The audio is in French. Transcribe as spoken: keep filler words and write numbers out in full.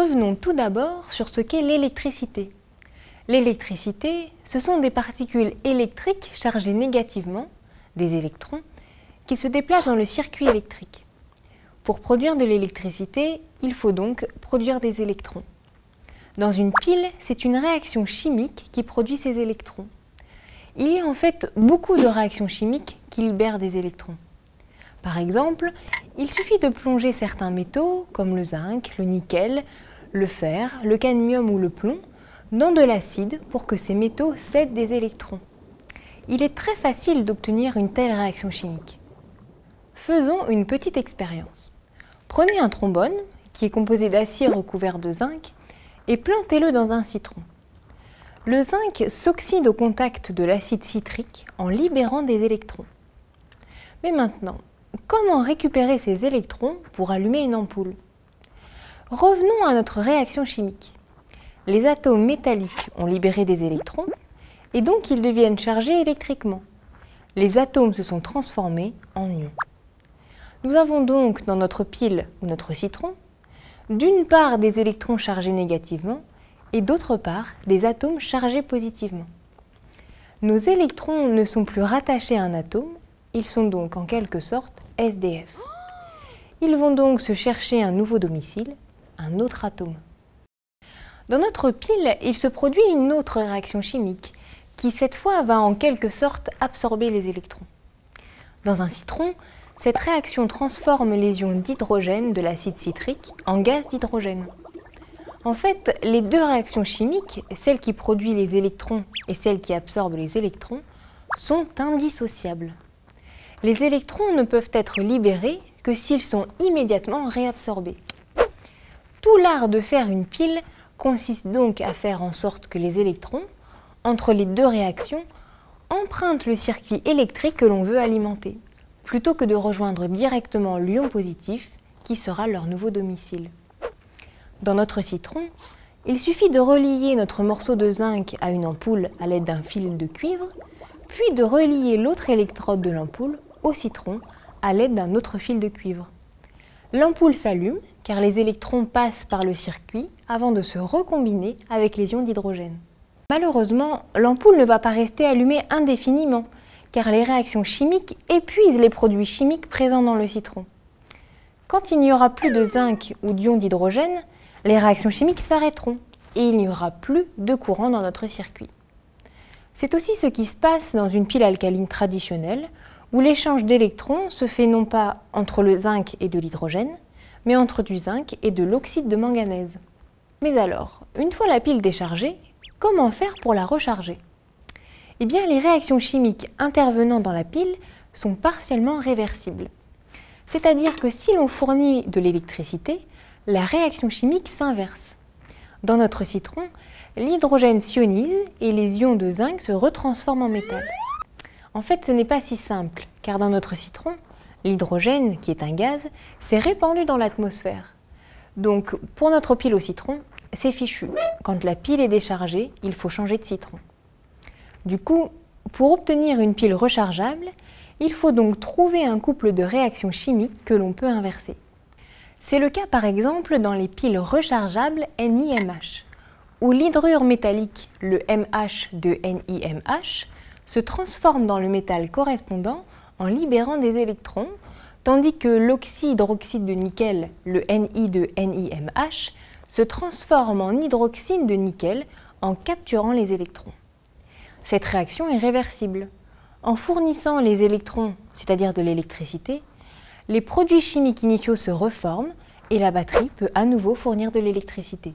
Revenons tout d'abord sur ce qu'est l'électricité. L'électricité, ce sont des particules électriques chargées négativement, des électrons, qui se déplacent dans le circuit électrique. Pour produire de l'électricité, il faut donc produire des électrons. Dans une pile, c'est une réaction chimique qui produit ces électrons. Il y a en fait beaucoup de réactions chimiques qui libèrent des électrons. Par exemple, il suffit de plonger certains métaux, comme le zinc, le nickel, le fer, le cadmium ou le plomb, dans de l'acide pour que ces métaux cèdent des électrons. Il est très facile d'obtenir une telle réaction chimique. Faisons une petite expérience. Prenez un trombone, qui est composé d'acier recouvert de zinc, et plantez-le dans un citron. Le zinc s'oxyde au contact de l'acide citrique en libérant des électrons. Mais maintenant, comment récupérer ces électrons pour allumer une ampoule? Revenons à notre réaction chimique. Les atomes métalliques ont libéré des électrons et donc ils deviennent chargés électriquement. Les atomes se sont transformés en ions. Nous avons donc dans notre pile ou notre citron, d'une part des électrons chargés négativement et d'autre part des atomes chargés positivement. Nos électrons ne sont plus rattachés à un atome, ils sont donc en quelque sorte S D F. Ils vont donc se chercher un nouveau domicile, un autre atome. Dans notre pile, il se produit une autre réaction chimique qui cette fois va en quelque sorte absorber les électrons. Dans un citron, cette réaction transforme les ions d'hydrogène de l'acide citrique en gaz d'hydrogène. En fait, les deux réactions chimiques, celle qui produit les électrons et celle qui absorbe les électrons, sont indissociables. Les électrons ne peuvent être libérés que s'ils sont immédiatement réabsorbés. Tout l'art de faire une pile consiste donc à faire en sorte que les électrons, entre les deux réactions, empruntent le circuit électrique que l'on veut alimenter, plutôt que de rejoindre directement l'ion positif qui sera leur nouveau domicile. Dans notre citron, il suffit de relier notre morceau de zinc à une ampoule à l'aide d'un fil de cuivre, puis de relier l'autre électrode de l'ampoule au citron à l'aide d'un autre fil de cuivre. L'ampoule s'allume car les électrons passent par le circuit avant de se recombiner avec les ions d'hydrogène. Malheureusement, l'ampoule ne va pas rester allumée indéfiniment, car les réactions chimiques épuisent les produits chimiques présents dans le citron. Quand il n'y aura plus de zinc ou d'ions d'hydrogène, les réactions chimiques s'arrêteront et il n'y aura plus de courant dans notre circuit. C'est aussi ce qui se passe dans une pile alcaline traditionnelle, où l'échange d'électrons se fait non pas entre le zinc et de l'hydrogène, mais entre du zinc et de l'oxyde de manganèse. Mais alors, une fois la pile déchargée, comment faire pour la recharger? Eh bien, les réactions chimiques intervenant dans la pile sont partiellement réversibles. C'est-à-dire que si l'on fournit de l'électricité, la réaction chimique s'inverse. Dans notre citron, l'hydrogène s'ionise et les ions de zinc se retransforment en métal. En fait, ce n'est pas si simple, car dans notre citron, l'hydrogène, qui est un gaz, s'est répandu dans l'atmosphère. Donc, pour notre pile au citron, c'est fichu. Quand la pile est déchargée, il faut changer de citron. Du coup, pour obtenir une pile rechargeable, il faut donc trouver un couple de réactions chimiques que l'on peut inverser. C'est le cas par exemple dans les piles rechargeables N i M H, où l'hydrure métallique, le M H de N i M H, se transforme dans le métal correspondant en libérant des électrons, tandis que l'oxyhydroxyde de nickel, le N i de N i M H, se transforme en hydroxyde de nickel en capturant les électrons. Cette réaction est réversible. En fournissant les électrons, c'est-à-dire de l'électricité, les produits chimiques initiaux se reforment et la batterie peut à nouveau fournir de l'électricité.